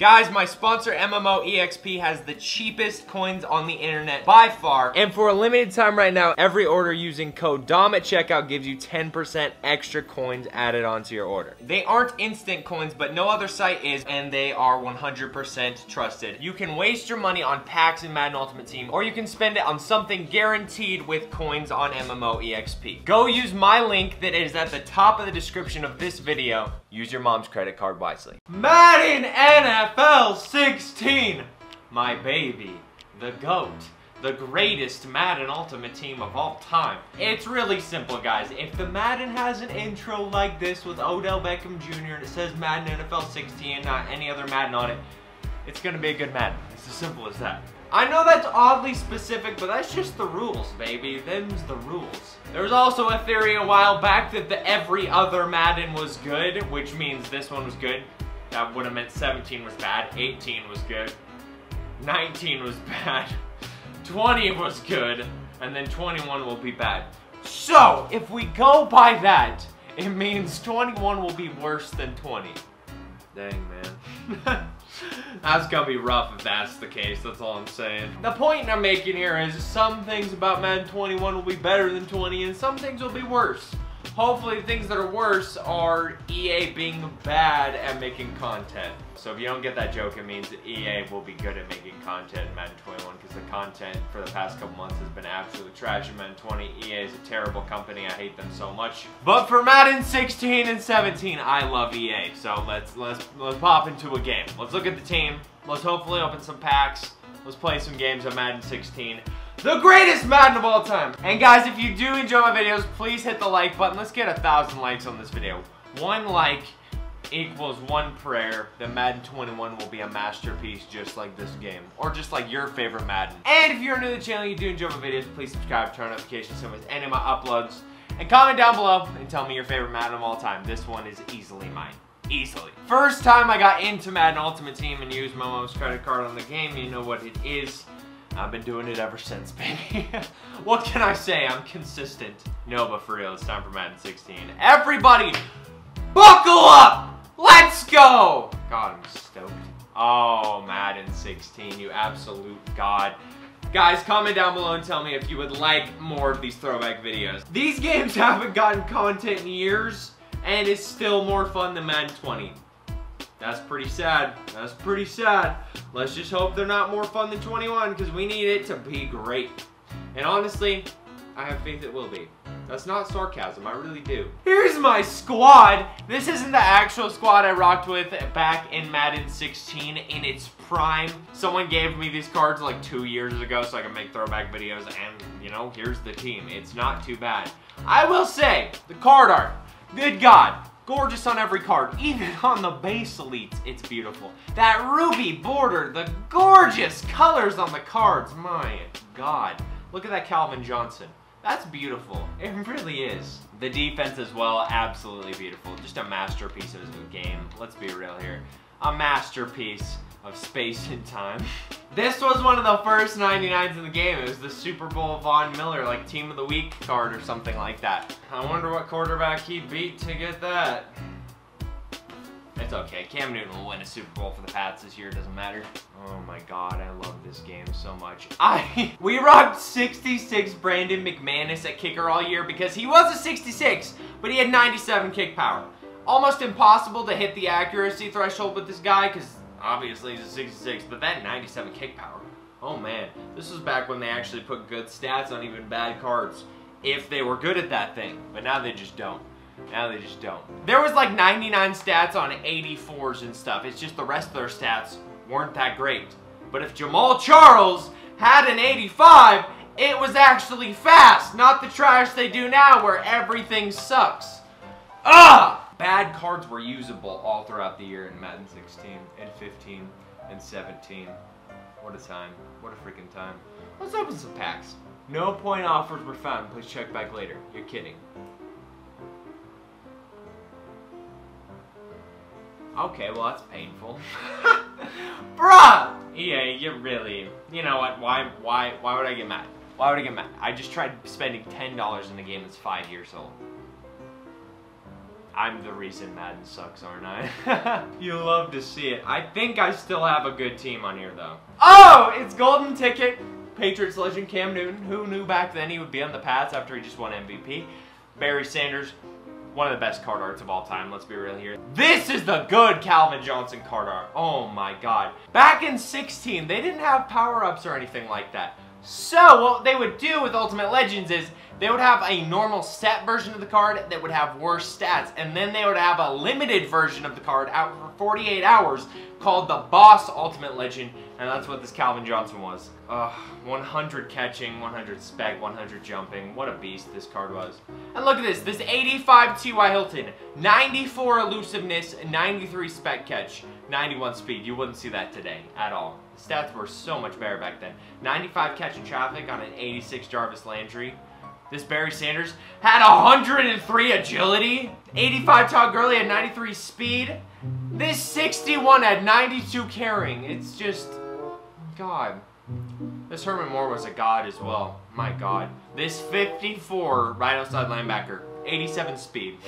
Guys, my sponsor MMOEXP has the cheapest coins on the internet by far, and for a limited time right now, every order using code DOM at checkout gives you 10% extra coins added onto your order. They aren't instant coins, but no other site is, and they are 100% trusted. You can waste your money on packs in Madden Ultimate Team, or you can spend it on something guaranteed with coins on MMOEXP. Go use my link that is at the top of the description of this video. Use your mom's credit card wisely. Madden NFL 16, my baby, the GOAT, the greatest Madden Ultimate Team of all time. It's really simple, guys. If the Madden has an intro like this with Odell Beckham Jr. and it says Madden NFL 16 and not any other Madden on it, it's gonna be a good Madden. It's as simple as that. I know that's oddly specific, but that's just the rules, baby. Them's the rules. There was also a theory a while back that the every other Madden was good, which means this one was good. That would have meant 17 was bad, 18 was good, 19 was bad, 20 was good, and then 21 will be bad. So, if we go by that, it means 21 will be worse than 20. Dang, man. That's gonna be rough if that's the case, that's all I'm saying. The point I'm making here is some things about Madden 21 will be better than 20 and some things will be worse. Hopefully the things that are worse are EA being bad at making content. So if you don't get that joke, it means that EA will be good at making content in Madden 21, because the content for the past couple months has been absolute trash in Madden 20. EA is a terrible company, I hate them so much. But for Madden 16 and 17, I love EA. So let's pop into a game. Let's look at the team. Let's hopefully open some packs. Let's play some games on Madden 16. The greatest Madden of all time. And guys, if you do enjoy my videos, please hit the like button. Let's get 1,000 likes on this video. One like equals one prayer that Madden 21 will be a masterpiece just like this game, or just like your favorite Madden. And if you're new to the channel, you do enjoy my videos, please subscribe, turn on notifications so you miss any of my uploads, and comment down below and tell me your favorite Madden of all time. This one is easily mine. Easily. First time I got into Madden Ultimate Team and used my mom's credit card on the game, you know what it is. I've been doing it ever since, baby. What can I say? I'm consistent. No, but for real, it's time for Madden 16. Everybody, buckle up! Let's go! God, I'm stoked. Oh, Madden 16, you absolute god. Guys, comment down below and tell me if you would like more of these throwback videos. These games haven't gotten content in years, and it's still more fun than Madden 20. That's pretty sad. That's pretty sad. Let's just hope they're not more fun than 21, because we need it to be great. And honestly, I have faith it will be. That's not sarcasm, I really do. Here's my squad. This isn't the actual squad I rocked with back in Madden 16 in its prime. Someone gave me these cards like 2 years ago so I can make throwback videos, and you know, here's the team. It's not too bad. I will say, the card art, good God. Gorgeous on every card, even on the base elites, it's beautiful. That ruby border, the gorgeous colors on the cards, my God. Look at that Calvin Johnson. That's beautiful, it really is. The defense as well, absolutely beautiful. Just a masterpiece of the game, let's be real here. A masterpiece of space and time. This was one of the first 99s in the game. It was the Super Bowl Von Miller, like Team of the Week card or something like that. I wonder what quarterback he beat to get that. It's okay, Cam Newton will win a Super Bowl for the Pats this year, it doesn't matter. Oh my God, I love this game so much. We rocked 66 Brandon McManus at kicker all year because he was a 66, but he had 97 kick power. Almost impossible to hit the accuracy threshold with this guy, because obviously he's a 66, but that 97 kick power. Oh man, this was back when they actually put good stats on even bad cards, if they were good at that thing, but now they just don't. Now they just don't. There was like 99 stats on 84s and stuff, it's just the rest of their stats weren't that great. But if Jamaal Charles had an 85, it was actually fast, not the trash they do now where everything sucks. Ugh! Bad cards were usable all throughout the year in Madden 16 and 15 and 17. What a time. What a freaking time. Let's open some packs. No point offers were found. Please check back later. You're kidding. Okay, well that's painful. Bruh! EA, you really... You know what? Why would I get mad? Why would I get mad? I just tried spending $10 in a game that's 5 years old. I'm the reason Madden sucks, aren't I? You love to see it. I think I still have a good team on here, though. Oh, it's golden ticket. Patriots legend Cam Newton. Who knew back then he would be on the Pats after he just won MVP? Barry Sanders, one of the best card arts of all time. Let's be real here. This is the good Calvin Johnson card art. Oh my God. Back in 16, they didn't have power-ups or anything like that. So what they would do with Ultimate Legends is they would have a normal set version of the card that would have worse stats, and then they would have a limited version of the card out for 48 hours called the Boss Ultimate Legend, and that's what this Calvin Johnson was. 100 catching, 100 spec, 100 jumping. What a beast this card was. And look at this. This 85 T.Y. Hilton, 94 elusiveness, 93 spec catch, 91 speed. You wouldn't see that today at all. The stats were so much better back then. 95 catch in traffic on an 86 Jarvis Landry. This Barry Sanders had 103 agility, 85 Todd Gurley had 93 speed. This 61 had 92 carrying. It's just, God. This Herman Moore was a god as well, my God. This 54 right outside linebacker, 87 speed.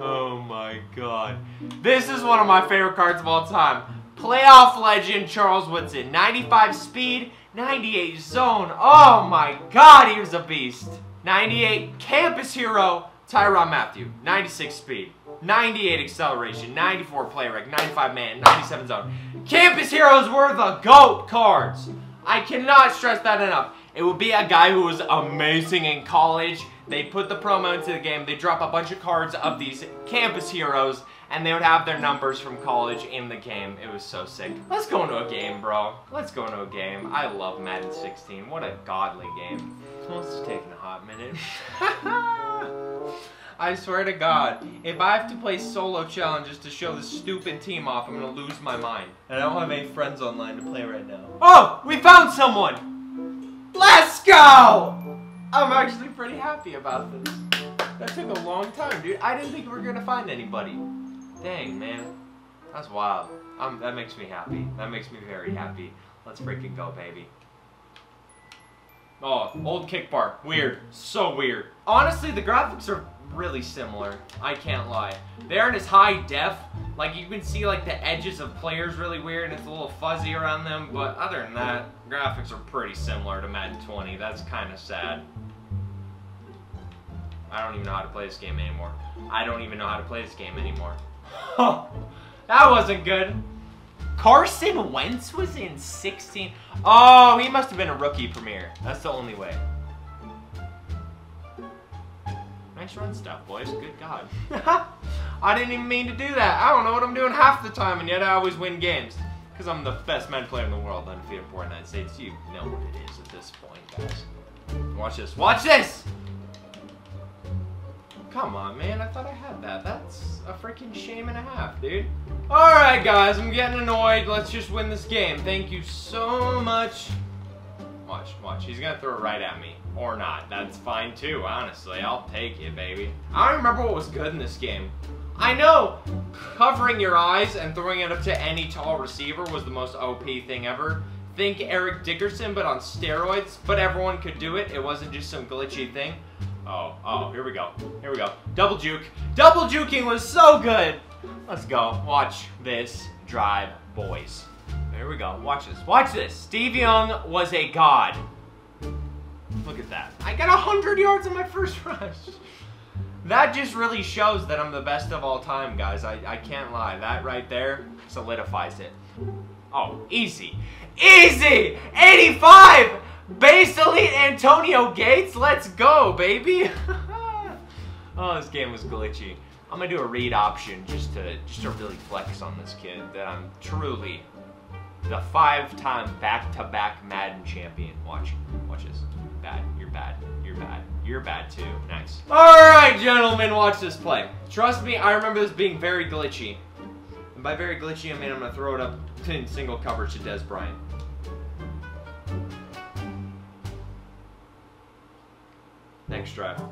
Oh my God. This is one of my favorite cards of all time. Playoff legend Charles Woodson, 95 speed, 98 zone. Oh my God, he was a beast. 98 campus hero Tyron Matthew, 96 speed, 98 acceleration, 94 play rec, 95 man, 97 zone. Campus heroes were the GOAT cards. I cannot stress that enough. It would be a guy who was amazing in college. They put the promo into the game, they drop a bunch of cards of these campus heroes, and they would have their numbers from college in the game. It was so sick. Let's go into a game, bro. Let's go into a game. I love Madden 16. What a godly game. It's taking a hot minute. I swear to God, if I have to play solo challenges to show this stupid team off, I'm going to lose my mind. And I don't have any friends online to play right now. Oh, we found someone. Let's go. I'm actually pretty happy about this. That took a long time, dude. I didn't think we were going to find anybody. Dang, man. That's wild. That makes me happy. That makes me very happy. Let's freaking go, baby. Oh, old kick bar. Weird. So weird. Honestly, the graphics are really similar. I can't lie. They aren't as high def. Like, you can see, like, the edges of players really weird, and it's a little fuzzy around them. But other than that, graphics are pretty similar to Madden 20. That's kind of sad. I don't even know how to play this game anymore. I don't even know how to play this game anymore. Oh, that wasn't good. Carson Wentz was in 16. Oh, he must have been a rookie premiere. That's the only way. Nice run stuff, boys. Good God. I didn't even mean to do that. I don't know what I'm doing half the time, and yet I always win games. Because I'm the best Madden player in the world, undefeated for the United States. You know what it is at this point, guys. Watch this. Watch this! Come on, man. I thought I had that. That's a freaking shame and a half, dude. Alright, guys. I'm getting annoyed. Let's just win this game. Thank you so much. Watch, watch. He's gonna throw it right at me. Or not. That's fine, too, honestly. I'll take it, baby. I don't remember what was good in this game. I know covering your eyes and throwing it up to any tall receiver was the most OP thing ever. Think Eric Dickerson, but on steroids. But everyone could do it. It wasn't just some glitchy thing. Oh, oh, here we go. Here we go. Double juke. Double juking was so good. Let's go. Watch this drive, boys. Here we go. Watch this. Watch this. Steve Young was a god. Look at that. I got 100 yards on my first rush. That just really shows that I'm the best of all time, guys. I can't lie. That right there solidifies it. Oh, easy. Easy! 85! Base Elite Antonio Gates, let's go, baby. Oh, this game was glitchy. I'm gonna do a read option just to really flex on this kid that I'm truly the 5-time back-to-back Madden champion. Watch this. Bad, you're bad, you're bad, you're bad too. Nice. Alright, gentlemen, watch this play. Trust me, I remember this being very glitchy. And by very glitchy, I mean I'm gonna throw it up in single coverage to Dez Bryant. Next drive.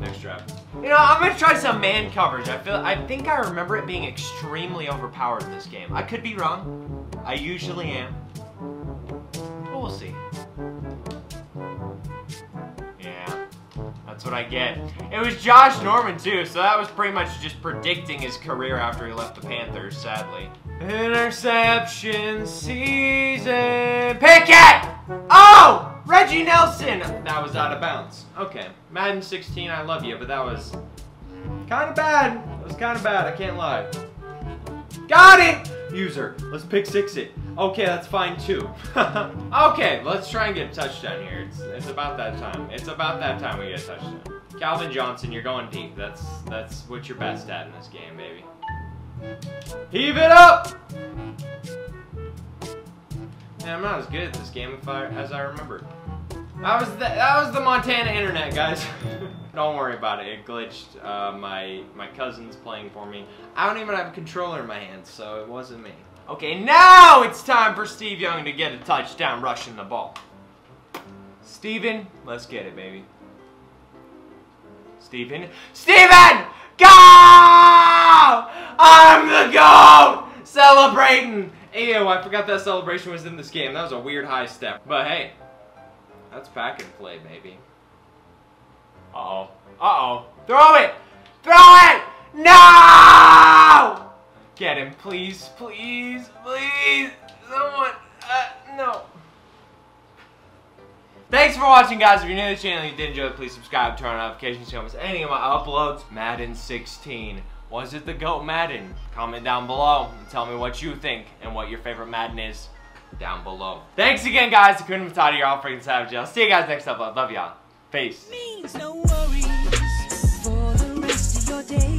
Next drive. You know, I'm gonna try some man coverage. I think I remember it being extremely overpowered in this game. I could be wrong. I usually am. But we'll see. Yeah, That's what I get. It was Josh Norman, too, so that was pretty much just predicting his career after he left the Panthers, sadly. Interception season. Pickett! Oh! Reggie Nelson! That was out of bounds. Okay. Madden 16, I love you, but that was kind of bad. That was kind of bad, I can't lie. Got it! User, let's pick six it. Okay, that's fine too. Okay, let's try and get a touchdown here. It's about that time. It's about that time we get a touchdown. Calvin Johnson, you're going deep. That's what you're best at in this game, baby. Heave it up! Man, I'm not as good at this game as I remember. That was the Montana internet, guys. Don't worry about it. It glitched. My cousin's playing for me. I don't even have a controller in my hands, so it wasn't me. Okay, now it's time for Steve Young to get a touchdown rushing the ball. Steven, let's get it, baby. Steven. Steven! Go! I'm the GOAT! Celebrating! Ew, I forgot that celebration was in this game. That was a weird high step. But hey, that's pack and play, baby. Uh-oh. Uh-oh. Throw it! Throw it! No! Get him, please, please, please. Someone. No. Thanks for watching, guys. If you're new to the channel and you did enjoy it, please subscribe, turn on notifications, so you don't miss any of my uploads. Madden 16. Was it the GOAT Madden? Comment down below and tell me what you think and what your favorite Madden is down below. Thanks again, guys. I couldn't have taught you. You're all freaking savage. I'll see you guys next upload. Love y'all. Peace. Means no worries for the rest of your day.